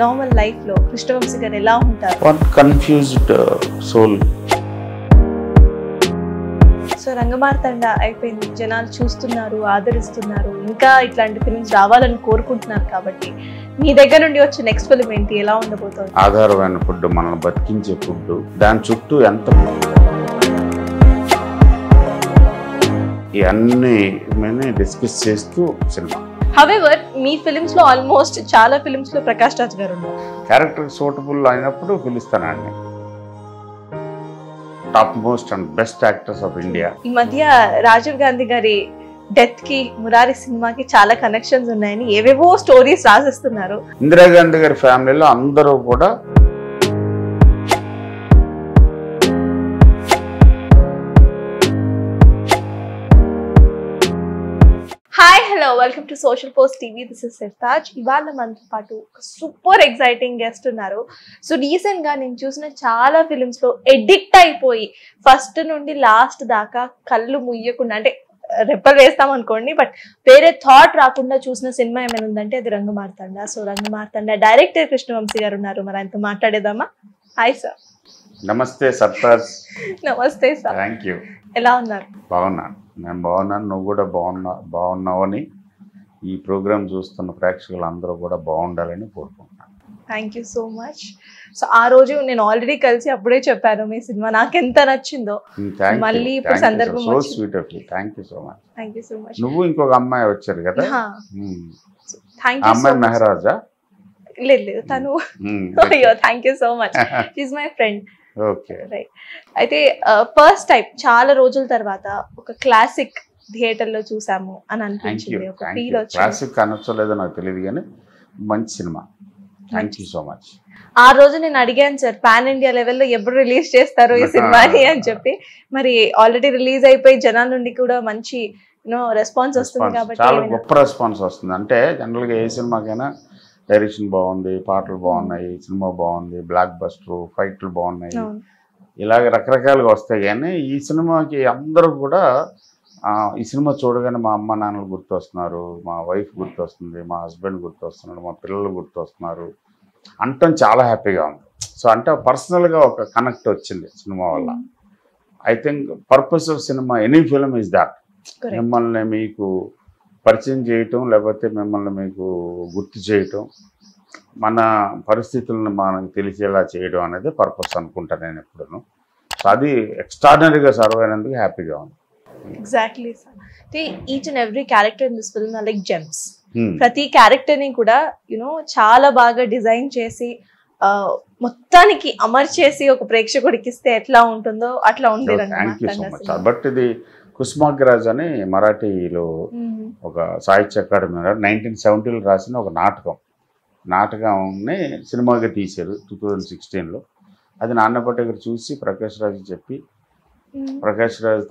Normal life లో కృష్ణ వంశీ గారు ఎలా ఉంటారు? One confused soul. So Rangamarthanda అయిపోయింది, జనాలు చూస్తున్నారు, ఆదరిస్తున్నారు, ఇంకా ఇట్లాంటి ఫిల్మ్స్ రావాలని కోరుకుంటున్నారు. కాబట్టి మీ దగ్గర నుండి వచ్చే నెక్స్ట్ ఫిల్మ్ ఏంటి, ఎలా ఉండబోతుంది? ఆధారమైన ఫుడ్, మనల్ని బతికించే ఫుడ్, దాని చుట్టూ ఎంత ఇవన్నీ డిస్కస్ చేస్తూ సినిమా. హౌఎవర్ మీ ఫిలిమ్స్ లో ఆల్మోస్ట్ చాలా ఫిలిమ్స్ లో ప్రకాష్ రాజ్ గారు ఉన్నారు. క్యారెక్టర్ సూటబుల్ అయినప్పుడు పిలుస్తానండి. Top most and best actors of India. ఈ మధ్య రాజీవ్ గాంధీ గారి డెత్ కి మురారి సినిమాకి చాలా కనెక్షన్స్ ఉన్నాయని ఏవేవో స్టోరీస్ రాసేస్తున్నారు. ఇందిరా గాంధీ గారి ఫ్యామిలీలో అందరూ కూడా welcome to social post TV. This is Sartaj. ఇవాళ మనతో పాటు సూపర్ ఎక్సైటింగ్ గెస్ట్ ఉన్నారు. సో రీసెంట్గా నేను చూసిన చాలా ఫిలిమ్స్లో ఎడిక్ట్ అయిపోయి ఫస్ట్ నుండి లాస్ట్ దాకా కళ్ళు ముయ్యకుండా, అంటే రెప్పలు వేస్తాం అనుకోండి, బట్ వేరే థాట్ రాకుండా చూసిన సినిమా ఏమైనా ఉందంటే అది రంగమార్తండ. సో రంగమార్తండ డైరెక్టర్ కృష్ణ వంశీ గారు ఉన్నారు. మరి ఆయనతో మాట్లాడేద్దామా? Hi sir. నమస్తే సర్తాజ్. నమస్తే సార్. Thank you. ఎలా ఉన్నారు? బాగున్నాను. నేను బాగున్నాను, నువ్వు కూడా బాగున్నావు అని ఈ ప్రోగ్రామ్ చూస్తున్న ప్రేక్షకులు అందరూ కూడా బాగుండాలని కోరుకుంటున్నాను. Thank you so much. So ఆ రోజు నేను ఆల్రెడీ కలిసి అప్పుడే చెప్పాను మీ సినిమా నాకెంత నచ్చిందో. మళ్ళీ ఇప్పుడు సందర్భం నువ్వు ఇంకొక అమ్మాయి వచ్చారు కదా, అమ్మాయి మెహరాజా? లేదు, తను. Thank you so much. She is my friend. Okay right. అయితే ఫస్ట్ టైం చాలా రోజుల తర్వాత ఒక క్లాసిక్ థియేటర్ లో చూసాము అని అనిపించింది. ఒక ఫీల్ వచ్చింది. క్లాసిక్ అనొచ్చలేదో నాకు తెలియదు కానీ మంచి cinema. Thank you so much. ఆ రోజు నేను అడిగాను సార్, పాన్ ఇండియా లెవెల్లో ఎప్పుడు రిలీజ్ చేస్తారు ఈ సినిమాని అని చెప్పి. మరి ఆల్రెడీ రిలీజ్ అయిపోయి జనాల నుండి కూడా మంచి రెస్పాన్స్ వస్తుంది కాబట్టి చాలా గొప్ప రెస్పాన్స్ వస్తుంది. అంటే జనరల్ గా ఏ సినిమాకైనా డైరెక్షన్ బాగుంది, పాటలు బాగున్నాయి, సినిమా బాగుంది, బ్లాక్ బస్టర్, ఫైట్లు బాగున్నాయి, ఇలాగ రకరకాలుగా వస్తాయి. కానీ ఈ సినిమాకి అందరూ కూడా ఈ సినిమా చూడగానే మా అమ్మ నాన్నలు గుర్తొస్తున్నారు, మా వైఫ్ గుర్తొస్తుంది, మా హస్బెండ్ గుర్తొస్తున్నాడు, మా పిల్లలు గుర్తొస్తున్నారు అంటాం. చాలా హ్యాపీగా ఉంది. సో అంటే పర్సనల్గా ఒక కనెక్ట్ వచ్చింది సినిమా వల్ల. I think purpose of cinema any film is that. మిమ్మల్ని మీకు పరిచయం చేయటం, లేకపోతే మిమ్మల్ని మీకు గుర్తు చేయటం, మన పరిస్థితులను మనకు తెలిసేలా చేయడం అనేది పర్పస్ అనుకుంటా నేను ఎప్పుడూ. సో అది ఎక్స్ట్రాడినరీగా సర్వ్ అయినందుకు హ్యాపీగా ఉంది. Exactly sir. అంటే each and every character in this film like gems. ప్రతి క్యారెక్టర్ని కూడా చాలా బాగా డిజైన్ చేసి మొత్తానికి అమర్చేసి ఒక ప్రేక్షకుడికి ఇస్తే ఎట్లా ఉంటుందో అట్లా ఉంది. బట్ ఇది కుసుమాగ్రాజ్ అని మరాఠీలో ఒక సాహిత్య అకాడమీ 1970లో రాసిన ఒక నాటకాన్ని సినిమాగా తీశారు 2016లో. అది నాన్నపట్ట గారు చూసి ప్రకాష్ రాజ్ చెప్పి, ప్రకాష్ రాజ్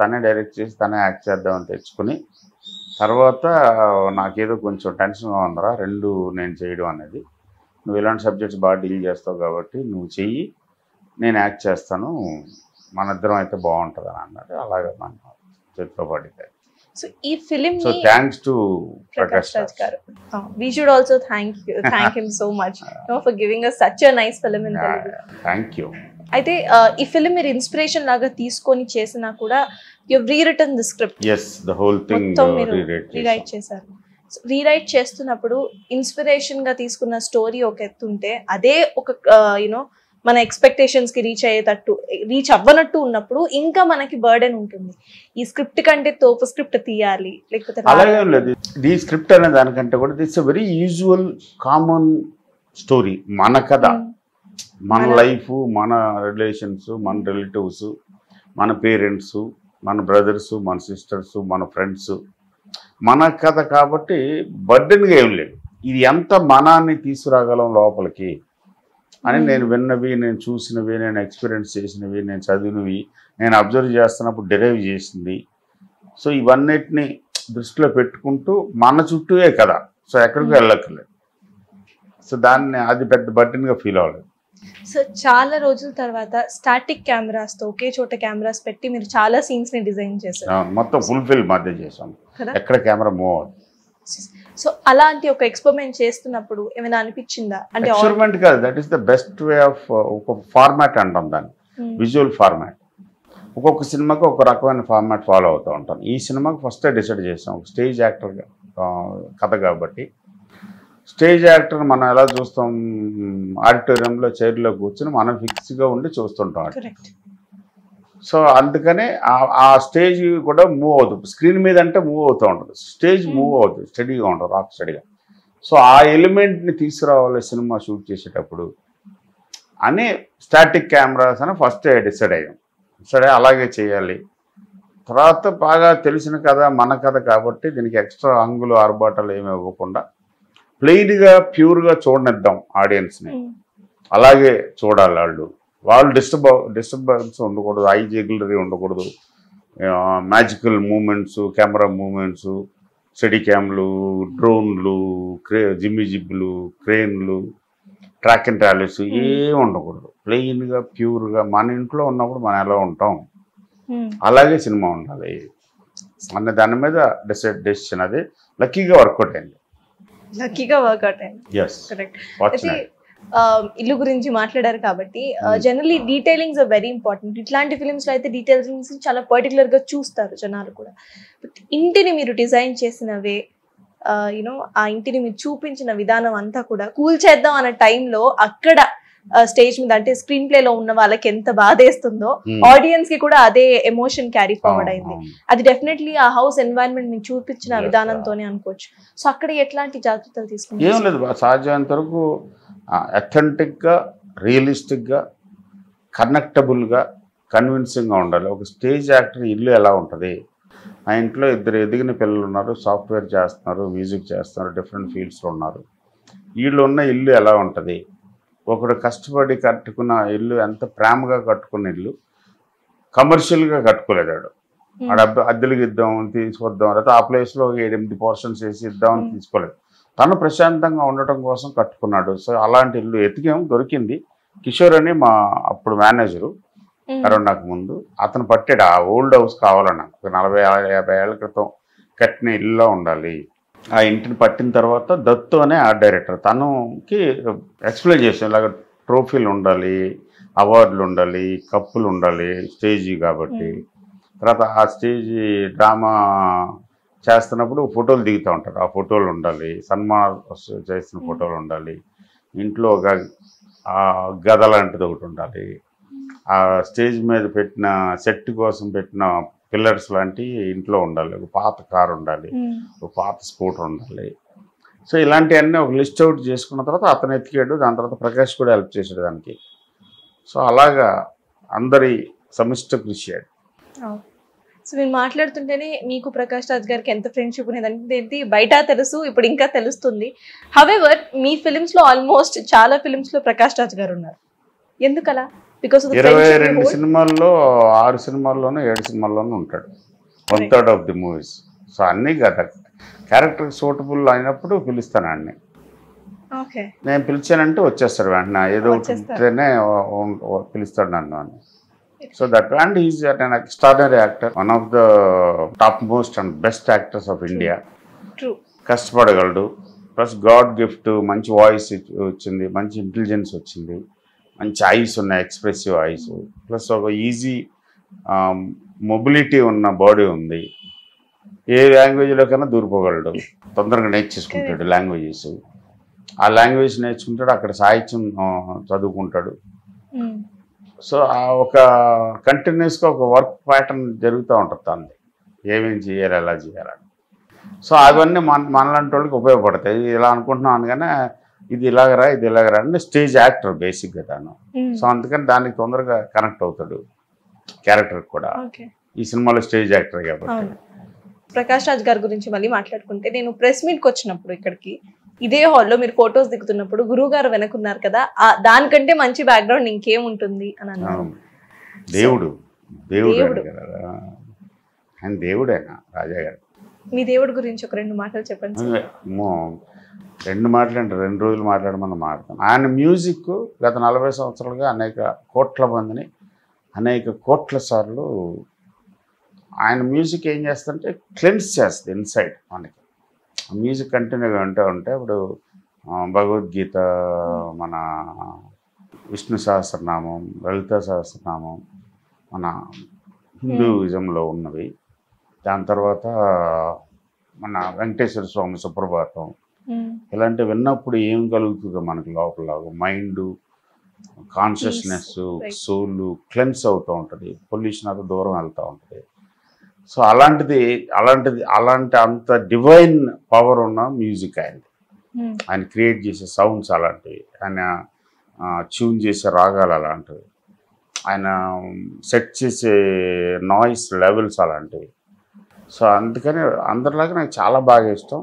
తనే డైరెక్ట్ చేసి తనే యాక్ట్ చేద్దామని తెచ్చుకుని, తర్వాత నాకేదో కొంచెం టెన్షన్గా ఉందరా నేను చేయడం అనేది, నువ్వు ఇలాంటి సబ్జెక్ట్స్ బాగా డీల్ చేస్తావు కాబట్టి నువ్వు చెయ్యి, నేను యాక్ట్ చేస్తాను, మన ఇద్దరం అయితే బాగుంటుంది అని అన్నారు. అలాగే మన చేతిలో పడింది. సో ఈ film thanks to Prakash Raj గారు. We should also thank him so much for giving us such a nice film in Telugu. Thank you. అయితే ఈ ఫిల్మ్ మీరు ఇన్స్పిరేషన్ లాగా తీసుకొని చేసినా కూడా you have rewritten the script. yes the whole thing rewrite చేశారు. Rewrite చేస్తున్నప్పుడు inspiration గా తీసుకున్న స్టోరీ ఒక ఎత్తుంటే, అదే ఒక మన ఎక్స్పెక్టేషన్స్ కి రీచ్ అవ్వనట్టు ఉన్నప్పుడు ఇంకా మనకి బర్డెన్ ఉంటుంది. ఈ స్క్రిప్ట్ కంటే తోపు స్క్రిప్ట్ తీయాలి లేకపోతే అలాగే లేదు. ఈ స్క్రిప్ట్ అనే దానికంటే కూడా it's very usual common story. మన కథ, మన లైఫ్, మన రిలేషన్స్, మన రిలేటివ్స్, మన పేరెంట్స్, మన బ్రదర్స్, మన సిస్టర్స్, మన ఫ్రెండ్స్, మన కథ. కాబట్టి బర్డెన్గా ఏం లేదు. ఇది ఎంత మనాన్ని తీసుకురాగలం లోపలికి అని నేను విన్నవి, నేను చూసినవి, నేను ఎక్స్పీరియన్స్ చేసినవి, నేను చదివినవి, నేను అబ్జర్వ్ చేస్తున్నప్పుడు డిరైవ్ చేసింది. సో ఇవన్నిటిని దృష్టిలో పెట్టుకుంటూ మన చుట్టూయే కదా, సో ఎక్కడికి వెళ్ళక్కర్లేదు. సో దాన్ని అది పెద్ద బర్డెన్గా ఫీల్ అవ్వలేదు. సో చాలా రోజుల తర్వాత స్టాటిక్ కెమెరాస్ తో ఒకే చోట కెమెరాస్ పెట్టి మీరు చాలా సీన్స్ ని డిజైన్ చేశారు. మొత్తం ఫుల్ఫిల్ మధ్య చేశాం, ఎక్కడ కెమెరా మూవ్ అవుతుంది. సో అలాంటి ఒక ఎక్స్పెరిమెంట్ చేస్తున్నప్పుడు ఏమైనా అనిపించిందా అంటే? ఎక్స్పెరిమెంట్ కాదు, that is the best way of ఒక ఫార్మాట్ అంటాం దాన్ని, విజువల్ ఫార్మాట్. ఒక్కొక్క సినిమాకి ఒక రకమైన ఫార్మాట్ ఫాలో అవుతూ ఉంటాం. ఈ సినిమాకి ఫస్ట్ డిసైడ్ చేసాం ఒక స్టేజ్ యాక్టర్ కథ కాబట్టి, స్టేజ్ యాక్టర్ మనం ఎలా చూస్తాం, ఆడిటోరియంలో చైర్లో కూర్చొని మనం ఫిక్స్గా ఉండి చూస్తుంటాం. సో అందుకనే ఆ స్టేజ్ కూడా మూవ్ అవుతుంది. స్క్రీన్ మీద అంటే మూవ్ అవుతూ ఉంటుంది, స్టేజ్ మూవ్ అవుతుంది, స్టడీగా ఉంటుంది, రాక్ స్టడీగా. సో ఆ ఎలిమెంట్ని తీసుకురావాలి సినిమా షూట్ చేసేటప్పుడు అని స్టాటిక్ కెమెరాస్ అని ఫస్ట్ డిసైడ్ అయ్యాం. సరే అలాగే చేయాలి. తర్వాత బాగా తెలిసిన కథ, మన కథ కాబట్టి దీనికి ఎక్స్ట్రా అంగులు ఆర్బాటలు ఏమి ఇవ్వకుండా ప్లెయిన్గా ప్యూర్గా చూడనిద్దాం ఆడియన్స్ని, అలాగే చూడాలి. వాళ్ళు డిస్టర్బెన్స్ ఉండకూడదు, ఐ జిగ్లరీ ఉండకూడదు, magical moments, camera moments, steady క్యామ్లు, డ్రోన్లు, జిమ్మి జిబ్బులు, క్రేన్లు, ట్రాక్ అండ్ ట్రాలీస్ ఏమి ఉండకూడదు. ప్లెయిన్గా ప్యూర్గా మన ఇంట్లో ఉన్నప్పుడు మనం ఎలా ఉంటాం అలాగే సినిమా ఉండాలి అన్న దాని మీద డెసిషన్. అది లక్కీగా వర్కౌట్ అయింది. లక్కీగా వర్కౌట్ అయింది. ఇల్లు గురించి మాట్లాడారు కాబట్టి, generally detailings are very important. ఇట్లాంటి ఫిలిమ్స్ లో అయితే డీటెయిలింగ్స్ చాలా పర్టికులర్ గా చూస్తారు జనాలు కూడా. బట్ ఇంటిని మీరు డిజైన్ చేసినవే, యూనో ఆ ఇంటిని మీరు చూపించిన విధానం అంతా కూడా కూల్చేద్దాం అన్న టైంలో అక్కడ స్టేజ్ మీద అంటే స్క్రీన్ ప్లే లో ఉన్న వాళ్ళకి ఎంత బాధేస్తుందో ఆడియన్స్ కి కూడా అదే ఎమోషన్ క్యారీ ఫార్వర్డ్ అయింది. అది డెఫినెట్లీ ఆ హౌస్ ఎన్వైరన్మెంట్ మీరు చూపించిన విధానంతోనే అనుకోవచ్చు. సో అక్కడ ఎట్లాంటి జాగ్రత్తలు తీసుకుంటారు? సాధ్యమైనంత వరకు అథెంటిక్గా, రియలిస్టిక్గా, కనెక్టబుల్గా, కన్విన్సింగ్గా ఉండాలి. ఒక స్టేజ్ యాక్టర్ ఇల్లు ఎలా ఉంటుంది, ఆ ఇంట్లో ఇద్దరు ఎదిగిన పిల్లలు ఉన్నారు, సాఫ్ట్వేర్ చేస్తున్నారు, మ్యూజిక్ చేస్తున్నారు, డిఫరెంట్ ఫీల్డ్స్లో ఉన్నారు, వీళ్ళు ఉన్న ఇల్లు ఎలా ఉంటుంది, ఒకడు కష్టపడి కట్టుకున్న ఇల్లు, ఎంత ప్రేమగా కట్టుకున్న ఇల్లు, కమర్షియల్గా కట్టుకోలేదాడు. ఆడ అద్దెలకి ఇద్దాం తీసుకొద్దాం, లేకపోతే ఆ ప్లేస్లో 8-8 పోర్షన్స్ వేసి ఇద్దామని తీసుకోలేదు, తను ప్రశాంతంగా ఉండటం కోసం కట్టుకున్నాడు. సో అలాంటి ఇల్లు ఎతికేం దొరికింది. కిషోర్ అని మా అప్పుడు మేనేజరు అరౌండ్ నాకు ముందు, అతను పట్టాడు ఆ ఓల్డ్ హౌస్ కావాలన్నా, 40-50 ఏళ్ల క్రితం కట్టిన ఇల్లులా ఉండాలి. ఆ ఇంటిని పట్టిన తర్వాత దత్తు అనే ఆర్ట్ డైరెక్టర్, తనకి ఎక్స్ప్లెయిన్ చేసాం ఇలాగ ట్రోఫీలు ఉండాలి, అవార్డులు ఉండాలి, కప్పులు ఉండాలి, స్టేజీ కాబట్టి. తర్వాత ఆ స్టేజీ డ్రామా చేస్తున్నప్పుడు ఫోటోలు దిగుతూ ఉంటారు, ఆ ఫోటోలు ఉండాలి, సన్మానం చేసిన ఫోటోలు ఉండాలి, ఇంట్లో ఒక గద లాంటిది ఒకటి ఉండాలి, ఆ స్టేజ్ మీద పెట్టిన సెట్ కోసం పెట్టిన పిల్లర్స్ లాంటివి ఇంట్లో ఉండాలి, ఒక పాత కారు ఉండాలి, ఒక పాత స్కూటర్ ఉండాలి. సో ఇలాంటివన్నీ ఒక లిస్ట్ అవుట్ చేసుకున్న తర్వాత అతను ఎతికాడు. దాని తర్వాత ప్రకాష్ కూడా హెల్ప్ చేశాడు దానికి. సో అలాగా అందరి సమిష్టి కృషి. సో మీరు మాట్లాడుతుంటేనే మీకు ప్రకాష్ రాజ్ గారికి ఎంత ఫ్రెండ్షిప్ ఉండేదంటే బయట తెలుసు, ఇప్పుడు ఇంకా తెలుస్తుంది. హౌఎవర్ మీ ఫిలిమ్స్ లో ఆల్మోస్ట్ చాలా ఫిలిమ్స్ లో ప్రకాష్ రాజ్ గారు ఉన్నారు. ఎందుకలా? బికాస్ 22 సినిమాల్లో 6 సినిమాల్లోనూ 7 సినిమాల్లోనూ ఉంటాడు, 1/3 ఆఫ్ ది మూవీస్. సో అన్నీ కదా క్యారెక్టర్ సూటబుల్ అయినప్పుడు పిలుస్తాను అన్ని. నేను పిలిచానంటే వచ్చేస్తాడు వెంటనే, ఏదో ఉంటేనే పిలుస్తాడు నన్ను అని. So that, and he is an extraordinary actor, one of the topmost and best actors of India. True. కష్టపడగలడు, ప్లస్ గాడ్ గిఫ్ట్, మంచి వాయిస్ వచ్చింది, మంచి ఇంటెలిజెన్స్ వచ్చింది, మంచి ఐస్ ఉన్న ఎక్స్ప్రెసివ్ ఐస్, ప్లస్ ఒక ఈజీ మొబిలిటీ ఉన్న బాడీ ఉంది. ఏ లాంగ్వేజ్లో కన్నా దూరిపోగలడు, తొందరగా నేర్చేసుకుంటాడు లాంగ్వేజెస్, ఆ లాంగ్వేజ్ నేర్చుకుంటాడు, అక్కడ సాహిత్యం చదువుకుంటాడు. సో ఆ ఒక కంటిన్యూస్గా ఒక వర్క్ ప్యాటర్న్ జరుగుతూ ఉంటుంది తనది, ఏమేమి చేయాలి, ఎలా చేయాలని. సో అవన్నీ మనలాంటి వాళ్ళకి ఉపయోగపడతాయి. ఇలా అనుకుంటున్నాం అనగానే ఇది ఇలాగరా, ఇది ఇలాగరా అంటే స్టేజ్ యాక్టర్ బేసిక్గా తను. సో అందుకని దానికి తొందరగా కనెక్ట్ అవుతాడు క్యారెక్టర్ కూడా. ఈ సినిమాలో స్టేజ్ యాక్టర్ కాబట్టి. ప్రకాష్ రాజ్ గారి గురించి మళ్ళీ మాట్లాడుకుంటే, నేను ప్రెస్ మీట్కి వచ్చినప్పుడు ఇక్కడికి ఇదే హాల్లో మీరు ఫొటోస్ దిగుతున్నప్పుడు గురువు గారు వెనకున్నారు కదా, దానికంటే మంచి బ్యాక్గ్రౌండ్ ఇంకేం ఉంటుంది అని అన్నారు. దేవుడు దేవుడు ఆయన దేవుడేనా రాజా గారు? మీ దేవుడి గురించి ఒక 2 మాటలు చెప్పండి. 2 మాటలు అంటే 2 రోజులు మాట్లాడమని మాట్లాడతాను. ఆయన మ్యూజిక్ గత 40 సంవత్సరాలుగా అనేక కోట్ల మందిని అనేక కోట్ల సార్లు ఆయన మ్యూజిక్ ఏం చేస్తుంటే క్లెన్స్ చేస్తుంది ఇన్సైడ్ మనకి. మ్యూజిక్ కంటిన్యూగా ఉంటూ ఉంటే ఇప్పుడు భగవద్గీత, మన విష్ణు సహస్రనామం, లలిత సహస్రనామం మన హిందూయిజంలో ఉన్నవి. దాని తర్వాత మన వెంకటేశ్వర స్వామి సుప్రభాతం, ఇలాంటివి విన్నప్పుడు ఏం కలుగుతుందో మనకి లోపల మైండ్, కాన్షియస్నెస్, సోల్ క్లెన్స్ అవుతూ ఉంటుంది, పొల్యూషన్ అంతా దూరం వెళ్తూ ఉంటుంది. సో అలాంటి అంత డివైన్ పవర్ ఉన్న మ్యూజిక్ ఆయనది. ఆయన క్రియేట్ చేసే సౌండ్స్ అలాంటివి, ఆయన ట్యూన్ చేసే రాగాలు అలాంటివి, ఆయన సెట్ చేసే నాయిస్ లెవెల్స్ అలాంటివి. సో అందుకని అందరిలాగా నాకు చాలా బాగా ఇష్టం.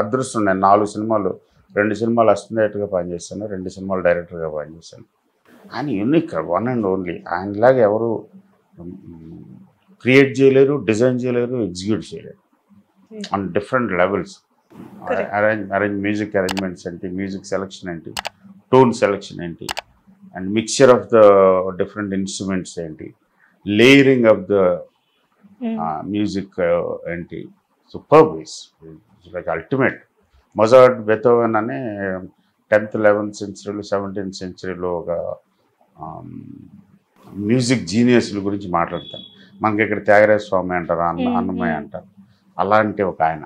అదృష్టం, నేను 4 సినిమాలు, 2 సినిమాలు అసిస్టెంట్ డైరెక్టర్గా పనిచేస్తాను, 2 సినిమాలు డైరెక్టర్గా పనిచేస్తాను. ఆయన యూనిక్, వన్ అండ్ ఓన్లీ. ఆయనలాగా ఎవరు క్రియేట్ చేయలేరు, డిజైన్ చేయలేరు, ఎగ్జిక్యూట్ చేయలేరు on different levels. Music arrangements ఏంటి, మ్యూజిక్ సెలెక్షన్ ఏంటి, టోన్ సెలెక్షన్ ఏంటి, and mixture of the different instruments ఏంటి, లేయరింగ్ ఆఫ్ ద మ్యూజిక్ ఏంటి, super vice, like ultimate. Mozart, Beethoven అనే 10th, 11th సెంచరీలో, 17th సెంచరీలో ఒక మ్యూజిక్ జీనియస్ల గురించి మాట్లాడతాను. మనకి ఇక్కడ త్యాగరాజ స్వామి అంటారు, అన్నమయ్య అంటారు, అలాంటి ఒక ఆయన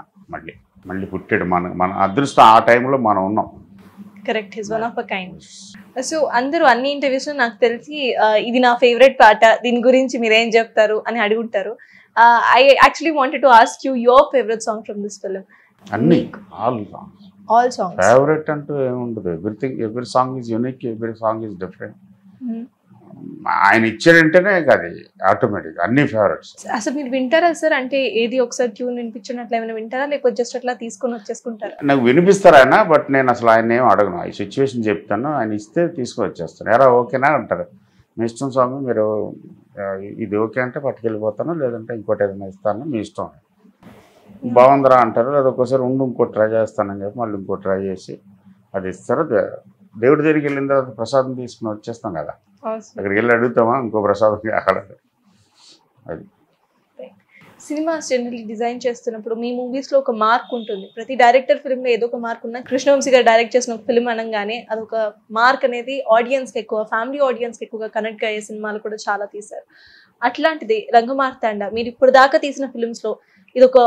మళ్ళీ పుట్టాడు. మన అదృష్టం ఆ టైంలో మనం ఉన్నాం. Correct, he's one of a kind. So అందరూ అన్ని ఇంటర్వ్యూస్లో నాకు తెలిసి ఇది నా ఫేవరెట్ పాట, దీని గురించి మీరేం చెప్తారు అని అడుగుంటారు. I actually wanted to ask you your favourite song from this film. అన్ని ఆల్ సాంగ్స్ ఫేవరెట్ అంటూ ఏముండదు. Everything, every song is unique, every song is different. ఆయన ఇచ్చారంటేనే అది ఆటోమేటిక్ అన్ని ఫేవరెట్స్. అసలు మీరు వింటారా సార్? అంటే ఏది ఒకసారి ట్యూన్ వినిపించినట్లు ఏమైనా వింటారా, లేకపోతే జస్ట్ అట్లా తీసుకొని వచ్చేసుకుంటారా? నాకు వినిపిస్తారు ఆయన, బట్ నేను అసలు ఆయన ఏం అడగను. ఈ సిచ్యువేషన్ చెప్తాను, ఆయన ఇస్తే తీసుకొని వచ్చేస్తాను. ఎరా ఓకేనా అంటారు, మీ ఇష్టం స్వామి, మీరు ఇది ఓకే అంటే పట్టుకెళ్ళిపోతాను, లేదంటే ఇంకోటి ఏదైనా ఇస్తాను, మీ ఇష్టం, బాగుందరా అంటారు. లేదా ఒకసారి ఉండి ఇంకో ట్రై చేస్తానని చెప్పి మళ్ళీ ఇంకో ట్రై చేసి అది ఇస్తారు. దేవుడి దగ్గరికి వెళ్ళిన తర్వాత ప్రసాదం తీసుకుని వచ్చేస్తాం కదా, అక్కడికి వెళ్ళి అడుగుతామా ఇంకో ప్రసాదం కావాలి. అది సినిమాస్ జనరల్లీ డిజైన్ చేస్తున్నప్పుడు మీ మూవీస్లో ఒక మార్క్ ఉంటుంది, ప్రతి డైరెక్టర్ ఫిల్మ్లో ఏదో ఒక మార్క్ ఉన్నా, కృష్ణవంశీ గారు డైరెక్ట్ చేసిన ఒక ఫిల్మ్ అనగానే అదొక మార్క్ అనేది ఆడియన్స్కి ఎక్కువ, ఫ్యామిలీ ఆడియన్స్కి ఎక్కువగా కనెక్ట్ అయ్యే సినిమాలు కూడా చాలా తీశారు. అట్లాంటిది రంగమార్తాండ, మీరు ఇప్పుడు దాకా తీసిన ఫిల్మ్స్లో ఇదొక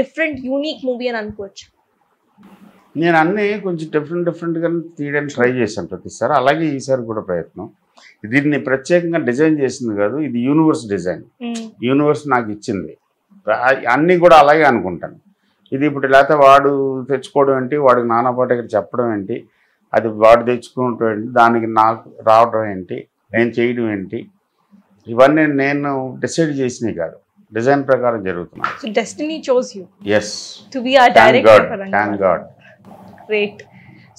డిఫరెంట్ యూనిక్ మూవీ అని అనుకోవచ్చు. నేను అన్నీ కొంచెం డిఫరెంట్గా తీయడానికి ట్రై చేశాను ప్రతిసారి, అలాగే ఈసారి కూడా ప్రయత్నం. దీన్ని ప్రత్యేకంగా డిజైన్ చేసింది కాదు, ఇది యూనివర్స్ డిజైన్, యూనివర్స్ నాకు ఇచ్చింది. అన్నీ కూడా అలాగే అనుకుంటాను. ఇది ఇప్పుడు లేకపోతే వాడు తెచ్చుకోవడం ఏంటి, వాడికి నానాపాట ఇక్కడ చెప్పడం ఏంటి, అది వాడు తెచ్చుకుంటూ ఏంటి, దానికి నాకు రావడం ఏంటి, నేను చేయడం ఏంటి, ఇవన్నీ నేను డిసైడ్ చేసినవి కాదు, డిజైన్ ప్రకారం జరుగుతున్నాను. గ్రేట్.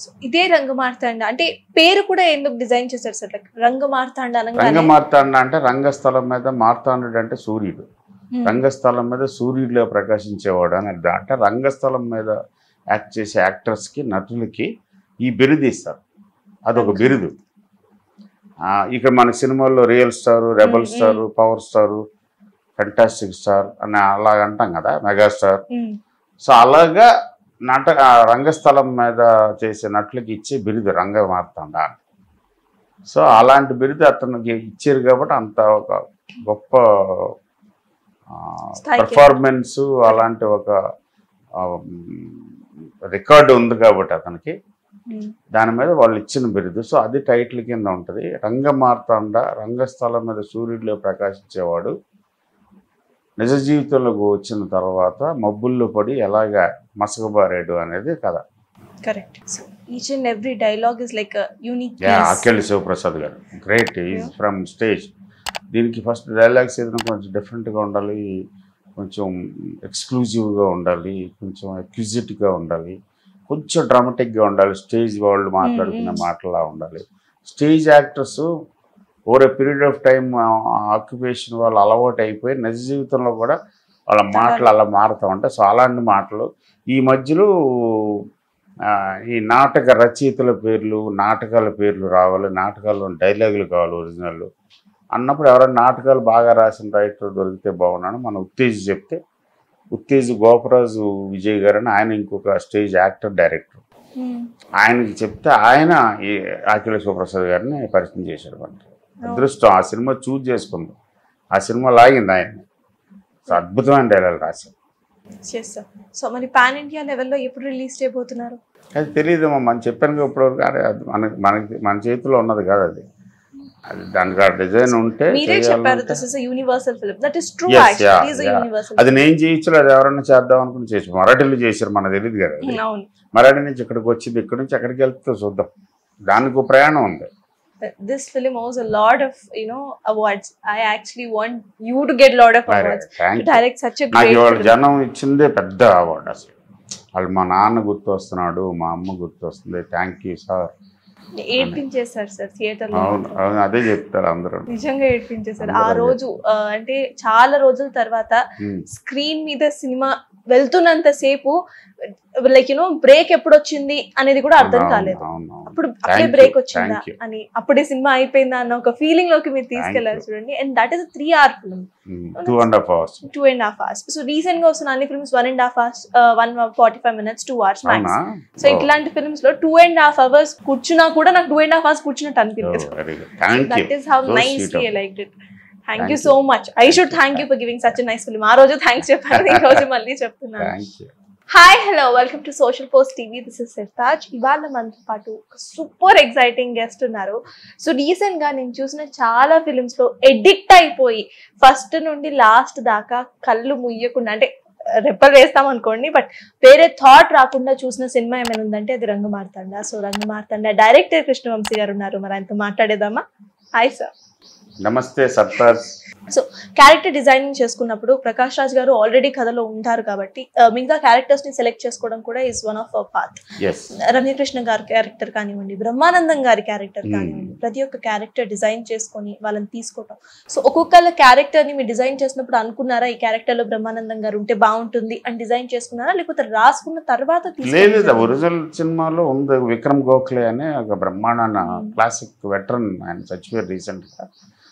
సో ఇదే రంగమార్తాండ అంటే పేరు కూడా ఎందుకు డిజైన్ చేశారు సార్? రంగమార్తాండ అంటే రంగస్థలం మీద, మార్తాండు అంటే సూర్యుడు, రంగస్థలం మీద సూర్యుడిలో ప్రకాశించేవాడు అని. అంటే రంగస్థలం మీద యాక్ట్ చేసే యాక్టర్స్కి, నటులకి ఈ బిరుదు ఇస్తారు, అదొక బిరుదు. ఇక్కడ మన సినిమాల్లో real star, rebel star, power star, fantastic star అని అలాగ అంటాం కదా, మెగాస్టార్. సో అలాగా రంగస్థలం మీద చేసే నటులకి ఇచ్చే బిరుదు రంగమార్తాండ. సో అలాంటి బిరుదు అతనికి ఇచ్చారు కాబట్టి అంత ఒక గొప్ప పెర్ఫార్మెన్స్, అలాంటి ఒక రికార్డు ఉంది కాబట్టి అతనికి, దాని మీద వాళ్ళు ఇచ్చిన బిరుదు. సో అది టైటిల్ కింద ఉంటుంది, రంగమార్తాండ, రంగస్థలం మీద సూర్యుడిలో ప్రకాశించేవాడు. నిజ జీవితంలోకి వచ్చిన తర్వాత మబ్బుల్లో పడి ఎలాగా మసకబారాడు అనేది కథ. Correct. So each and every dialogue is like unique. అక్కెళ్ళి శివప్రసాద్ గారు గ్రేట్, ఈజ్ ఫ్రమ్ స్టేజ్. దీనికి ఫస్ట్ డైలాగ్స్ ఏదైనా కొంచెం డిఫరెంట్గా ఉండాలి, కొంచెం ఎక్స్క్లూజివ్గా ఉండాలి, కొంచెం ఎక్విజిట్గా ఉండాలి, కొంచెం డ్రామాటిక్గా ఉండాలి, స్టేజ్ వాళ్ళు మాట్లాడుకునే మాటలా ఉండాలి. Stage actors over a period of time occupation వాళ్ళు అలవాటు అయిపోయి నిజ జీవితంలో కూడా వాళ్ళ మాటలు అలా మారుతూ ఉంటాయి. సో అలాంటి మాటలు ఈ మధ్యలో ఈ నాటక రచయితల పేర్లు, నాటకాల పేర్లు రావాలి, నాటకాల్లో డైలాగులు కావాలి ఒరిజినల్ అన్నప్పుడు, ఎవరైనా నాటకాలు బాగా రాసిన రైటర్ దొరికితే బాగున్నాను మనం ఉత్తేజి చెప్తే ఉత్తేజ్ గోపరాజు విజయ్ గారు అని ఆయన ఇంకొక స్టేజ్ యాక్టర్ డైరెక్టర్, ఆయనకి చెప్తే ఆయన అఖిలేశ్వర ప్రసాద్ గారిని పరిచయం చేశారు. మనకి అదృష్టం ఆ సినిమా చూజ్ చేసుకుందాం, ఆ సినిమా లాగింది ఆయన. అద్భుతమైన డైలాగ్ రాశారు. సో మరి పాన్ ఇండియా లెవెల్లో ఎప్పుడు రిలీజ్ చేయబోతున్నారు అది తెలియదు. మనం చెప్పాను ఇప్పటివరకు మనకి మన చేతిలో ఉన్నది కాదు అది, అది నేను చేయొచ్చు, అది ఎవరన్నా చేద్దాం అనుకుని చేయొచ్చు. మరాఠీలు చేశారు, మనకు తెలియదు కదా. మరాఠీ నుంచి ఇక్కడికి వచ్చింది, ఇక్కడ నుంచి ఎక్కడికి వెళ్తుందో చూద్దాం, దానికి ఒక ప్రయాణం ఉంది. This film owes a lot of, you know, awards. I actually want you to get a lot of awards. To direct such a great film. I am going to give a award. My nana gurtu vastunadu, my amma gurtu vastundi. Thank you, sir. ఏడ్పించేశారు sir థియేటర్లో. అదే చెప్తారు అందరూ, నిజంగా ఏడ్పించేశారు ఆ రోజు. అంటే చాలా రోజుల తర్వాత స్క్రీన్ మీద సినిమా వెళ్తున్నంత సేపు లైక్ యూనో బ్రేక్ ఎప్పుడు వచ్చింది అనేది కూడా అర్థం కాలేదు. అప్పుడు అప్పుడే బ్రేక్ వచ్చిందా అని, అప్పుడే సినిమా అయిపోయిందా అన్న ఒక ఫీలింగ్ లోకి మీరు తీసుకెళ్లారు చూడండి. And that is 3 hour film, 2.5 hours. So recent గా వస్తున్న అన్ని films 1.5 hours, 1:45 minutes, 2 hours max. So ఇట్లాంటి ఫిల్మ్స్ లో 2.5 hours కూర్చున్నా కూడా నాకు 2.5 hours కూర్చున్నట్టు అనిపించలేదు. That is how nice you like it. Thank you so much. I should thank you for giving such a nice film. Aaroju thanks chepparu, inkoju malli cheptunnaru. Thank you. Hi, hello, welcome to Social Post TV. This is Sirtaj. Ivala manto paatu super exciting guest unnaru. So recent ga nenu chusina chaala films lo addict ayipoyi first nundi last daaka kallu muyyakunda, ante రెప్పలు వేస్తాం అనుకోండి but వేరే thought రాకుండా చూసిన cinema ఏమైనా ఉందంటే అది Rangamarthanda. So Rangamarthanda director Krishna Vamsi గారు ఉన్నారు, మరి ఆయనతో మాట్లాడేదామా. Hi sir. నమస్తే సర్తాజ్. సో క్యారెక్టర్ డిజైనింగ్ చేసుకున్నప్పుడు ప్రకాష్ రాజ్ గారు ఆల్రెడీ కథలో ఉంటారు కాబట్టి మిగతా క్యారెక్టర్స్ ని సెలెక్ట్ చేసుకోవడం కూడా is one of our path. Ramya Krishna గారి క్యారెక్టర్ కానివ్వండి, బ్రహ్మానందం గారి క్యారెక్టర్ కానివ్వండి, ప్రతి ఒక్క క్యారెక్టర్ డిజైన్ చేసుకుని వాళ్ళని తీసుకోవటం. సో ఒక్కొక్క క్యారెక్టర్ ని మీరు డిజైన్ చేసినప్పుడు అనుకున్నారా ఈ క్యారెక్టర్ లో బ్రహ్మానందం గారు ఉంటే బాగుంటుంది అని డిజైన్ చేసుకున్నారా, లేకపోతే రాసుకున్న తర్వాత? లేదు, ఒరిజినల్ సినిమాలో ఉంది. విక్రమ్ గోఖలే అనే ఒక బ్రహ్మానంద క్లాసిక్ వెటరన్ ఆయన చచ్చిపోయారు రీసెంట్ గా,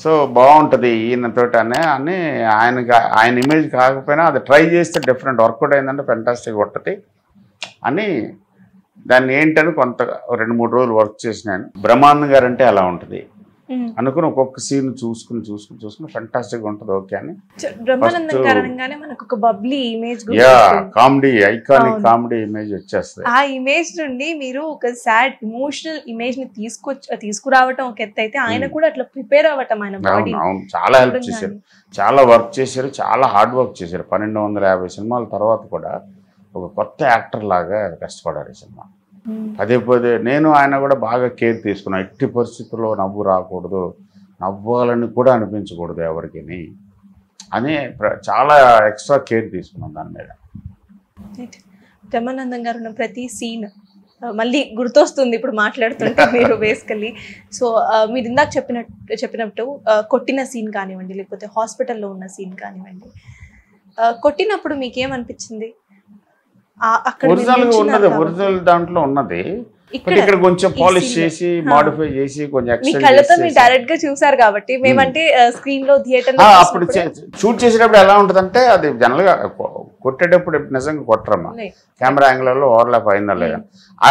సో బాగుంటుంది ఈయనతో అని ఆయన ఇమేజ్ కాకపోయినా అది ట్రై చేస్తే డిఫరెంట్ వర్కౌట్ అయిందంటే ఫెంటాస్టిక్ ఉంటుంది అని దాన్ని ఏంటని కొంత 2-3 రోజులు వర్క్ చేసినాను. బ్రహ్మానంద గారు అంటే అలా ఉంటుంది అనుకుని ఒక్కొక్క సీన్ చూసుకుని చూసుకుని చూసుకుని ఫెంటాస్టిక్ ఉంటుంది ఓకే అని. కామెడీ ఐకానిక్ కామెడీ ఇమేజ్ వచ్చేస్తుంది. ఆ ఇమేజ్ నుండి మీరు ఒక సాడ్ ఎమోషనల్ ఇమేజ్ ని తీసుకురావటం ఒక ఎత్తు అయితే, ఆయన కూడా అట్లా ప్రిపేర్ అవ్వటం, ఆయన చాలా హెల్ప్ చేశారు, చాలా వర్క్ చేశారు, చాలా హార్డ్ వర్క్ చేశారు. 1250 సినిమాల తర్వాత కూడా ఒక కొత్త యాక్టర్ లాగా కష్టపడారు ఈ సినిమా. అదే పోతే నేను ఆయన కూడా బాగా కేర్ తీసుకున్నా. ఎట్టి పరిస్థితుల్లో నవ్వు రాకూడదు, నవ్వాలని కూడా అనిపించకూడదు ఎవరికి అని చాలా ఎక్స్ట్రా కేర్ తీసుకున్నాను దాని మీద. బ్రహ్మానందం గారు ఉన్న ప్రతి సీన్ మళ్ళీ గుర్తొస్తుంది ఇప్పుడు మాట్లాడుతుంటే మీరు బేసికల్లీ. సో మీరు ఇందాక చెప్పినట్టు కొట్టిన సీన్ కానివ్వండి, లేకపోతే హాస్పిటల్లో ఉన్న సీన్ కానివ్వండి, కొట్టినప్పుడు మీకేమనిపించింది? ఒరిజినల్ దాంట్లో ఉన్నది ఇక్కడ కొంచెం పాలిష్ చేసి మోడిఫై చేసి డైరెక్ట్ గా చూసారు కాబట్టి మేమంటే స్క్రీన్ లో థియేటర్ అప్పుడు షూట్ చేసేటప్పుడు ఎలా ఉంటదంటే అది జనరల్ గా కొట్టేటప్పుడు నిజంగా కొట్టరమ్మా, కెమెరా యాంగిల్ లో ఓవర్లాప్ అయిందా లేదా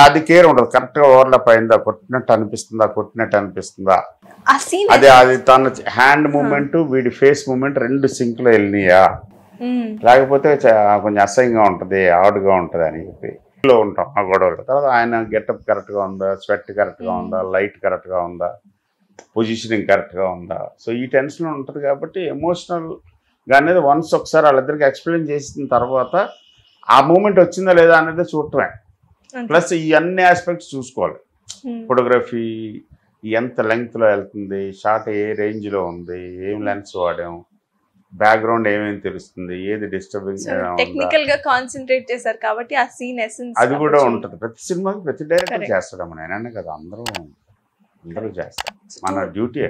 అది కేర్ ఉండదు. కరెక్ట్ గా ఓవర్లాప్ అయిందా, కొట్టినట్టు అనిపిస్తుందా, అదే అది తన హ్యాండ్ మూమెంట్ వీడి ఫేస్ మూమెంట్ రెండు సింక్ లో వెళ్ళినాయా, లేకపోతే కొంచెం అసహ్యంగా ఉంటుంది, ఆడ్గా ఉంటుంది అని చెప్పి ఉంటాం ఆ గొడవలు. తర్వాత ఆయన గెటప్ కరెక్ట్గా ఉందా, స్వెట్ కరెక్ట్గా ఉందా, లైట్ కరెక్ట్గా ఉందా, పొజిషనింగ్ కరెక్ట్గా ఉందా, సో ఈ టెన్షన్ ఉంటుంది కాబట్టి ఎమోషనల్గా అనేది వన్స్ ఒకసారి వాళ్ళిద్దరికి ఎక్స్ప్లెయిన్ చేసిన తర్వాత ఆ మూమెంట్ వచ్చిందా లేదా అనేది చూడటమే. ప్లస్ ఈ అన్ని ఆస్పెక్ట్స్ చూసుకోవాలి, ఫోటోగ్రఫీ ఎంత లెంగ్త్లో వెళ్తుంది, షార్ట్ ఏ రేంజ్లో ఉంది, ఏం లెన్స్ వాడాం, బ్యాక్గ్రౌండ్ ఏమేమి తెలుస్తుంది, ఏది డిస్టర్బింగ్, టెక్నికల్ గా కాన్సంట్రేట్ చేశారు కాబట్టి ఆ సీన్ ఎసెన్స్ అది కూడా ఉంటుంది. ప్రతి సినిమాకి ప్రతి డైరెక్టర్ చేస్తాడమ్మ, నేనండి కదా అందరూ అందరూ చేస్తారు, మన డ్యూటీ.